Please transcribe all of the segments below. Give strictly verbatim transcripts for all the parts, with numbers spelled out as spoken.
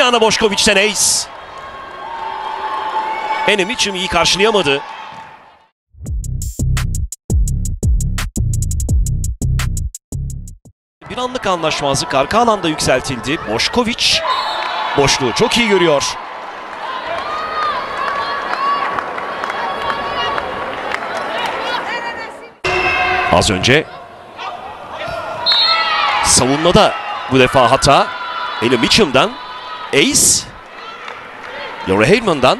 Tijana Bošković'ten ace. Onyanović iyi karşılayamadı. Bir anlık anlaşmazlık arka alanda yükseltildi. Bošković boşluğu çok iyi görüyor. Az önce savunmada bu defa hata. Elim Mitchum'dan ace. Yore Heyman'dan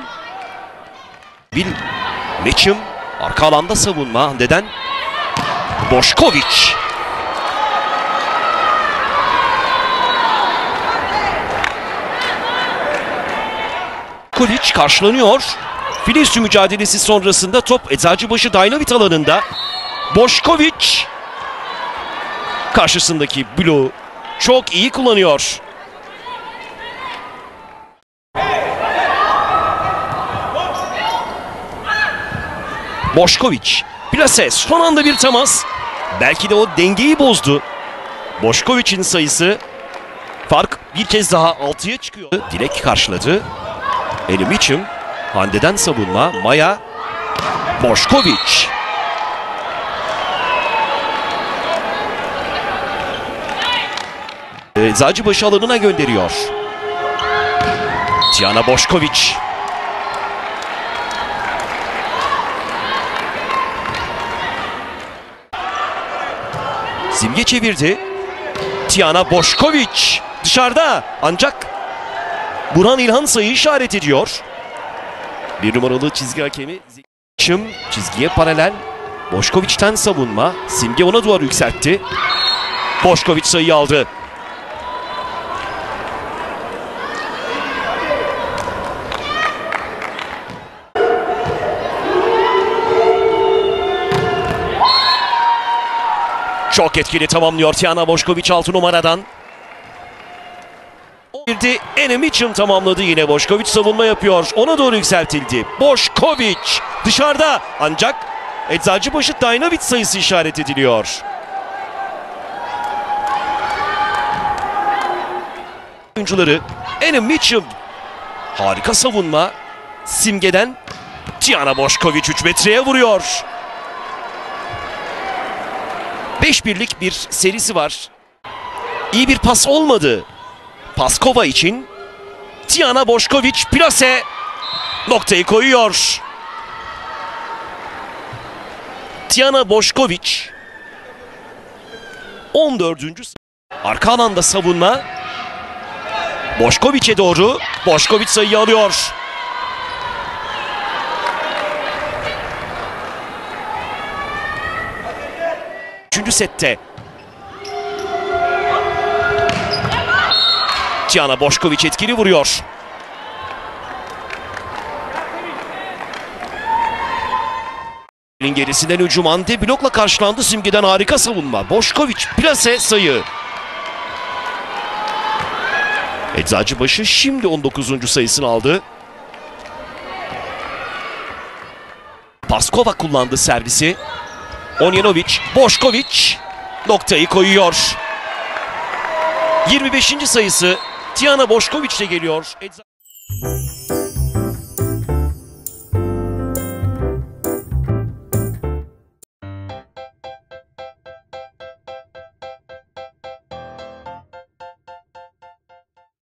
Will Richem. Arka alanda savunma Ante'den Bošković. Kuliç karşılanıyor. Filistin mücadelesi sonrasında top Eczacıbaşı Dynavit alanında. Bošković karşısındaki bloğu çok iyi kullanıyor. Bošković plase, son anda bir temas. Belki de o dengeyi bozdu. Bošković'in sayısı, fark bir kez daha altıya çıkıyor. Dilek karşıladı. Elim için Hande'den savunma. Maya Bošković. Eczacıbaşı alanına gönderiyor. Tijana Bošković. Simge çevirdi. Tijana Bošković dışarıda, ancak Burhan İlhan sayı işaret ediyor. Bir numaralı çizgi hakemi. Çim çizgiye paralel. Bošković'ten savunma. Simge ona duvar yükseltti. Bošković sayıyı aldı. Çok etkili tamamlıyor Tijana Bošković altı numaradan. Girdi. Onyanović tamamladı yine. Bošković savunma yapıyor. Ona doğru yükseltildi. Bošković dışarıda, ancak Eczacıbaşı Dynavit sayısı işaret ediliyor. Oyuncuları Onyanović harika savunma. Simge'den Tijana Bošković üç metreye vuruyor. beş birlik bir serisi var. İyi bir pas olmadı. Paskova için Tijana Bošković plase, noktayı koyuyor. Tijana Bošković on dördüncü Arka alanda savunma. Bošković'e doğru. Bošković sayıyı alıyor. Üçüncü sette Tijana Bošković etkili vuruyor. Gerisinden hücum. Ante blokla karşılandı. Simge'den harika savunma. Bošković plase, sayı. Eczacıbaşı şimdi on dokuzuncu sayısını aldı. Paskova kullandı servisi. Onyanović, Bošković noktayı koyuyor. yirmi beşinci sayısı Tijana Bošković ile geliyor.